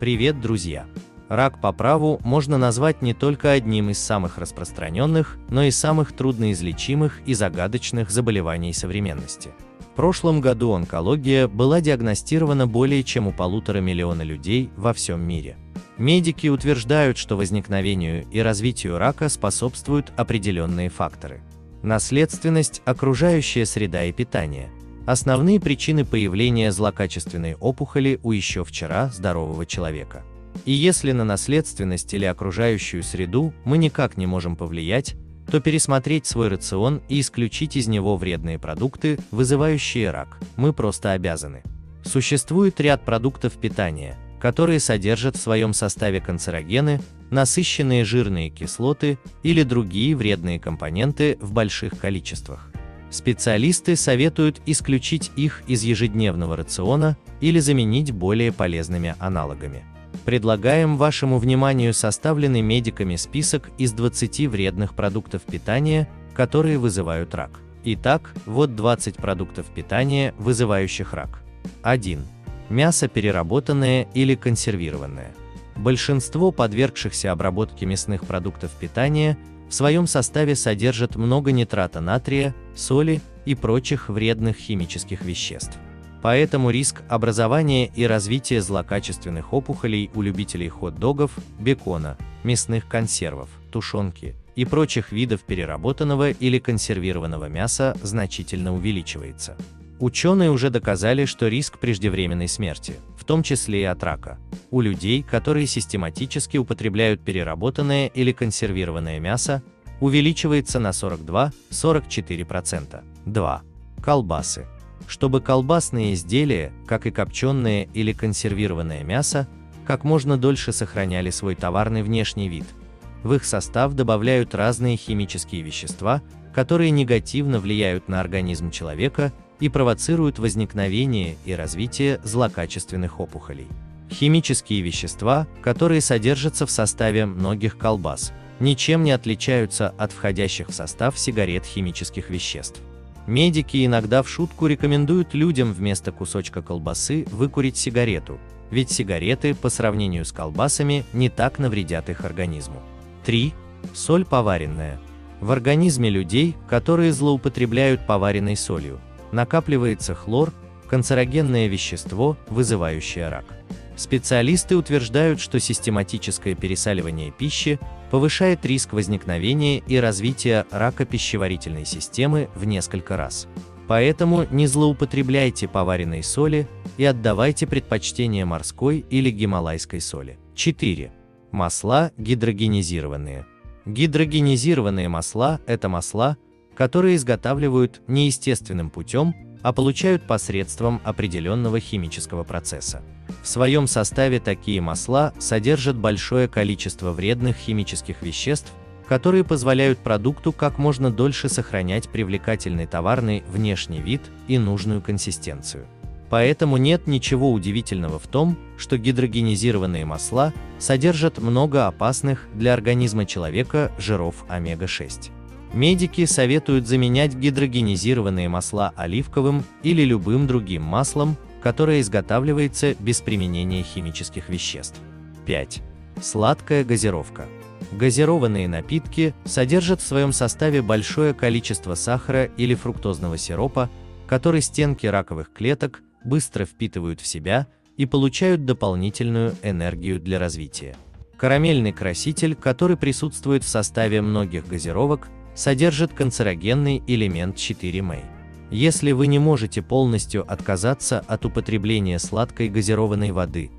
Привет, друзья! Рак по праву можно назвать не только одним из самых распространенных, но и самых трудноизлечимых и загадочных заболеваний современности. В прошлом году онкология была диагностирована более чем у 1,5 миллиона людей во всем мире. Медики утверждают, что возникновению и развитию рака способствуют определенные факторы: наследственность, окружающая среда и питание. Основные причины появления злокачественной опухоли у еще вчера здорового человека. И если на наследственность или окружающую среду мы никак не можем повлиять, то пересмотреть свой рацион и исключить из него вредные продукты, вызывающие рак, мы просто обязаны. Существует ряд продуктов питания, которые содержат в своем составе канцерогены, насыщенные жирные кислоты или другие вредные компоненты в больших количествах. Специалисты советуют исключить их из ежедневного рациона или заменить более полезными аналогами. Предлагаем вашему вниманию составленный медиками список из 20 вредных продуктов питания, которые вызывают рак. Итак, вот 20 продуктов питания, вызывающих рак. 1. Мясо переработанное или консервированное. Большинство подвергшихся обработке мясных продуктов питания в своем составе содержит много нитрата натрия, соли и прочих вредных химических веществ. Поэтому риск образования и развития злокачественных опухолей у любителей хот-догов, бекона, мясных консервов, тушенки и прочих видов переработанного или консервированного мяса значительно увеличивается. Ученые уже доказали, что риск преждевременной смерти, в том числе и от рака, у людей, которые систематически употребляют переработанное или консервированное мясо, увеличивается на 42–44%. 2. Колбасы. Чтобы колбасные изделия, как и копченое или консервированное мясо, как можно дольше сохраняли свой товарный внешний вид, в их состав добавляют разные химические вещества, которые негативно влияют на организм человека и провоцируют возникновение и развитие злокачественных опухолей. Химические вещества, которые содержатся в составе многих колбас, ничем не отличаются от входящих в состав сигарет химических веществ. Медики иногда в шутку рекомендуют людям вместо кусочка колбасы выкурить сигарету, ведь сигареты по сравнению с колбасами не так навредят их организму. 3. Соль поваренная. В организме людей, которые злоупотребляют поваренной солью, накапливается хлор, канцерогенное вещество, вызывающее рак. Специалисты утверждают, что систематическое пересаливание пищи повышает риск возникновения и развития рака пищеварительной системы в несколько раз. Поэтому не злоупотребляйте поваренной соли и отдавайте предпочтение морской или гималайской соли. 4. Масла гидрогенизированные. Гидрогенизированные масла – это масла, которые изготавливают не естественным путем, а получают посредством определенного химического процесса. В своем составе такие масла содержат большое количество вредных химических веществ, которые позволяют продукту как можно дольше сохранять привлекательный товарный внешний вид и нужную консистенцию. Поэтому нет ничего удивительного в том, что гидрогенизированные масла содержат много опасных для организма человека жиров омега-6. Медики советуют заменять гидрогенизированные масла оливковым или любым другим маслом, которое изготавливается без применения химических веществ. 5. Сладкая газировка. Газированные напитки содержат в своем составе большое количество сахара или фруктозного сиропа, который стенки раковых клеток быстро впитывают в себя и получают дополнительную энергию для развития. Карамельный краситель, который присутствует в составе многих газировок, содержит канцерогенный элемент 4-мэй. Если вы не можете полностью отказаться от употребления сладкой газированной воды,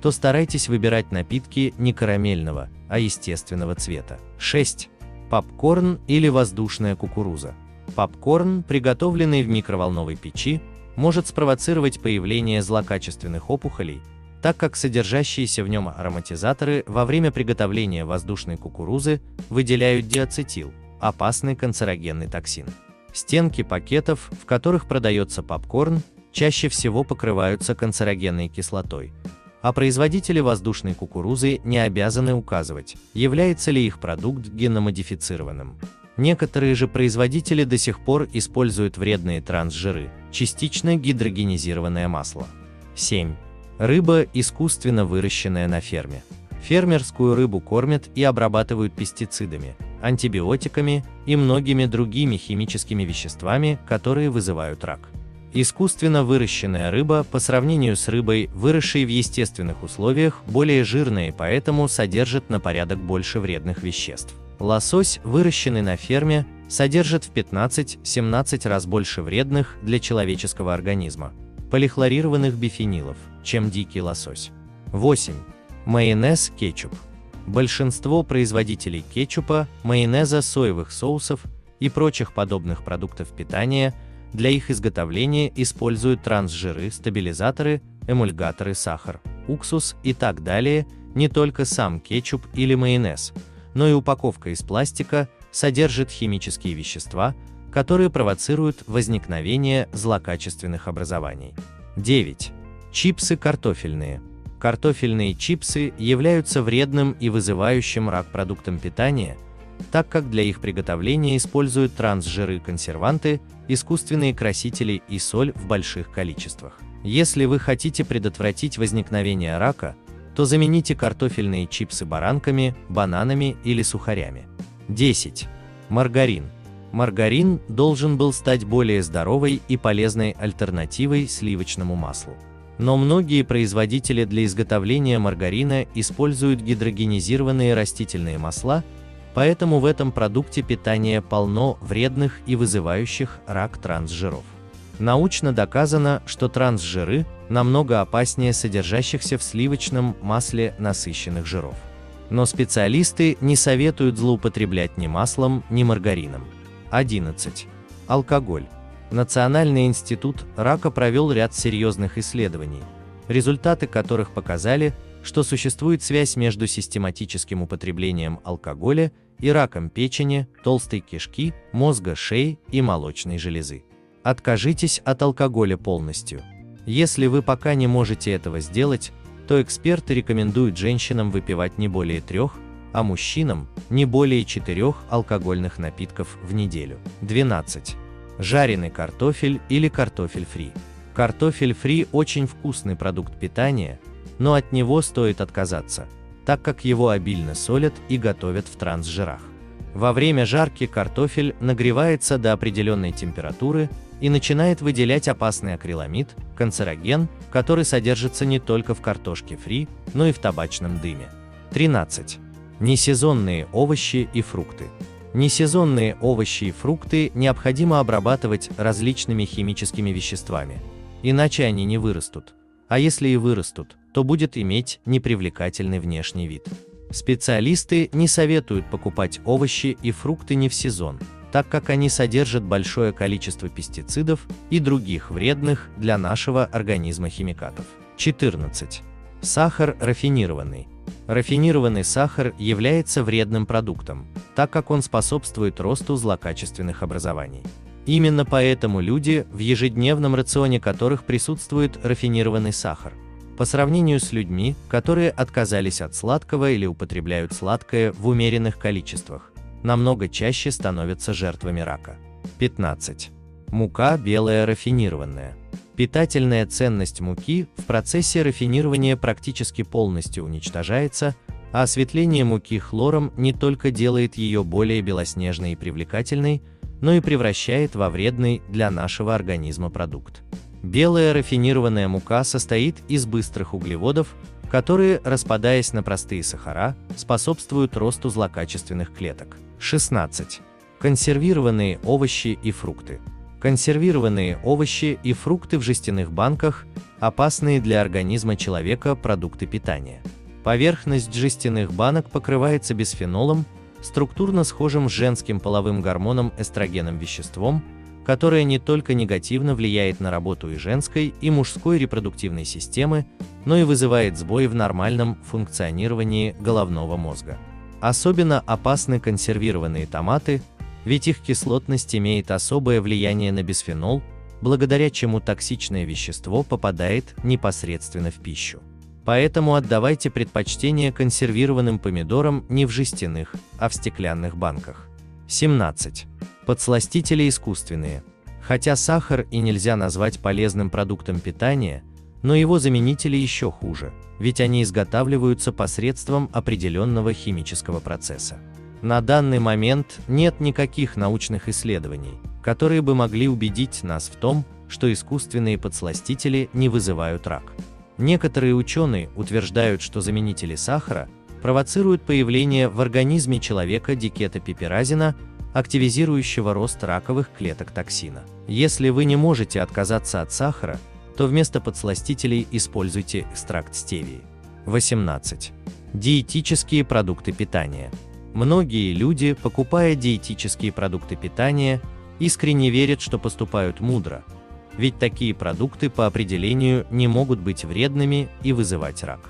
то старайтесь выбирать напитки не карамельного, а естественного цвета. 6. Попкорн или воздушная кукуруза. Попкорн, приготовленный в микроволновой печи, может спровоцировать появление злокачественных опухолей, так как содержащиеся в нем ароматизаторы во время приготовления воздушной кукурузы выделяют диацетил, опасный канцерогенный токсин. Стенки пакетов, в которых продается попкорн, чаще всего покрываются канцерогенной кислотой, а производители воздушной кукурузы не обязаны указывать, является ли их продукт геномодифицированным. Некоторые же производители до сих пор используют вредные трансжиры, частично гидрогенизированное масло. 7. Рыба, искусственно выращенная на ферме. Фермерскую рыбу кормят и обрабатывают пестицидами, антибиотиками и многими другими химическими веществами, которые вызывают рак. Искусственно выращенная рыба по сравнению с рыбой, выросшей в естественных условиях, более жирная и поэтому содержит на порядок больше вредных веществ. Лосось, выращенный на ферме, содержит в 15-17 раз больше вредных для человеческого организма полихлорированных бифенилов, чем дикий лосось. 8. Майонез, кетчуп. Большинство производителей кетчупа, майонеза, соевых соусов и прочих подобных продуктов питания для их изготовления используют трансжиры, стабилизаторы, эмульгаторы, сахар, уксус и так далее. Не только сам кетчуп или майонез, но и упаковка из пластика содержит химические вещества, которые провоцируют возникновение злокачественных образований. 9. Чипсы картофельные. Картофельные чипсы являются вредным и вызывающим рак продуктом питания, так как для их приготовления используют трансжиры, консерванты, искусственные красители и соль в больших количествах. Если вы хотите предотвратить возникновение рака, то замените картофельные чипсы баранками, бананами или сухарями. 10. Маргарин. Маргарин должен был стать более здоровой и полезной альтернативой сливочному маслу. Но многие производители для изготовления маргарина используют гидрогенизированные растительные масла, поэтому в этом продукте питания полно вредных и вызывающих рак трансжиров. Научно доказано, что трансжиры намного опаснее содержащихся в сливочном масле насыщенных жиров. Но специалисты не советуют злоупотреблять ни маслом, ни маргарином. 11. Алкоголь. Национальный институт рака провел ряд серьезных исследований, результаты которых показали, что существует связь между систематическим употреблением алкоголя и раком печени, толстой кишки, мозга, шеи и молочной железы. Откажитесь от алкоголя полностью. Если вы пока не можете этого сделать, то эксперты рекомендуют женщинам выпивать не более 3, а мужчинам не более 4 алкогольных напитков в неделю. 12. Жареный картофель или картофель фри. Картофель фри очень вкусный продукт питания, но от него стоит отказаться, так как его обильно солят и готовят в трансжирах. Во время жарки картофель нагревается до определенной температуры и начинает выделять опасный акриламид, канцероген, который содержится не только в картошке фри, но и в табачном дыме. 13. Несезонные овощи и фрукты. Несезонные овощи и фрукты необходимо обрабатывать различными химическими веществами, иначе они не вырастут, а если и вырастут, то будет иметь непривлекательный внешний вид. Специалисты не советуют покупать овощи и фрукты не в сезон, так как они содержат большое количество пестицидов и других вредных для нашего организма химикатов. 14. Сахар рафинированный. Рафинированный сахар является вредным продуктом, так как он способствует росту злокачественных образований. Именно поэтому люди, в ежедневном рационе которых присутствует рафинированный сахар, по сравнению с людьми, которые отказались от сладкого или употребляют сладкое в умеренных количествах, намного чаще становятся жертвами рака. 15. Мука белая рафинированная. Питательная ценность муки в процессе рафинирования практически полностью уничтожается, а осветление муки хлором не только делает ее более белоснежной и привлекательной, но и превращает во вредный для нашего организма продукт. Белая рафинированная мука состоит из быстрых углеводов, которые, распадаясь на простые сахара, способствуют росту злокачественных клеток. 16. Консервированные овощи и фрукты. Консервированные овощи и фрукты в жестяных банках – опасные для организма человека продукты питания. Поверхность жестяных банок покрывается бисфенолом, структурно схожим с женским половым гормоном эстрогеном веществом, которое не только негативно влияет на работу и женской, и мужской репродуктивной системы, но и вызывает сбои в нормальном функционировании головного мозга. Особенно опасны консервированные томаты, ведь их кислотность имеет особое влияние на бисфенол, благодаря чему токсичное вещество попадает непосредственно в пищу. Поэтому отдавайте предпочтение консервированным помидорам не в жестяных, а в стеклянных банках. 17. Подсластители искусственные. Хотя сахар и нельзя назвать полезным продуктом питания, Но его заменители еще хуже, ведь они изготавливаются посредством определенного химического процесса. На данный момент нет никаких научных исследований, которые бы могли убедить нас в том, что искусственные подсластители не вызывают рак. Некоторые ученые утверждают, что заменители сахара провоцируют появление в организме человека дикетопиперазина, активизирующего рост раковых клеток токсина. Если вы не можете отказаться от сахара, то вместо подсластителей используйте экстракт стевии. 18. Диетические продукты питания. Многие люди, покупая диетические продукты питания, искренне верят, что поступают мудро, ведь такие продукты по определению не могут быть вредными и вызывать рак.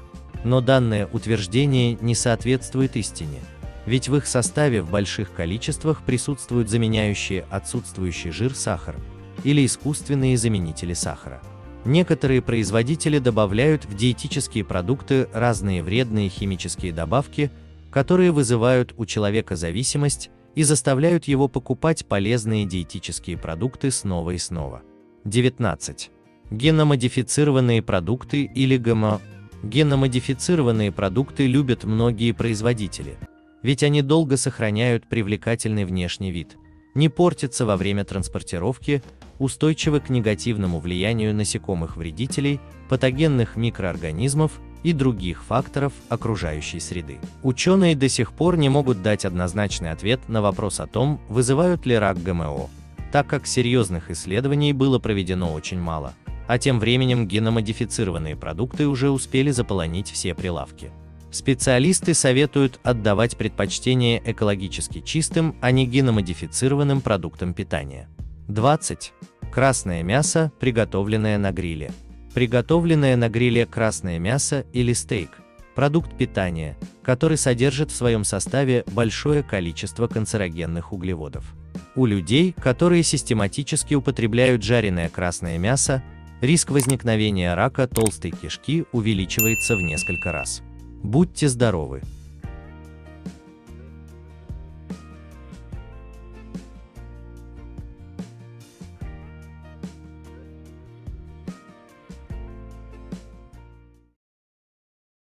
Но данное утверждение не соответствует истине, ведь в их составе в больших количествах присутствуют заменяющие отсутствующий жир сахар или искусственные заменители сахара. Некоторые производители добавляют в диетические продукты разные вредные химические добавки, которые вызывают у человека зависимость и заставляют его покупать полезные диетические продукты снова и снова. 19. Геномодифицированные продукты или ГМО. Геномодифицированные продукты любят многие производители, ведь они долго сохраняют привлекательный внешний вид, не портятся во время транспортировки, устойчивы к негативному влиянию насекомых-вредителей, патогенных микроорганизмов и других факторов окружающей среды. Ученые до сих пор не могут дать однозначный ответ на вопрос о том, вызывают ли рак ГМО, так как серьезных исследований было проведено очень мало, а тем временем геномодифицированные продукты уже успели заполонить все прилавки. Специалисты советуют отдавать предпочтение экологически чистым, а не геномодифицированным продуктам питания. 20. Красное мясо, приготовленное на гриле. Приготовленное на гриле красное мясо или стейк – продукт питания, который содержит в своем составе большое количество канцерогенных углеводов. У людей, которые систематически употребляют жареное красное мясо, риск возникновения рака толстой кишки увеличивается в несколько раз. Будьте здоровы!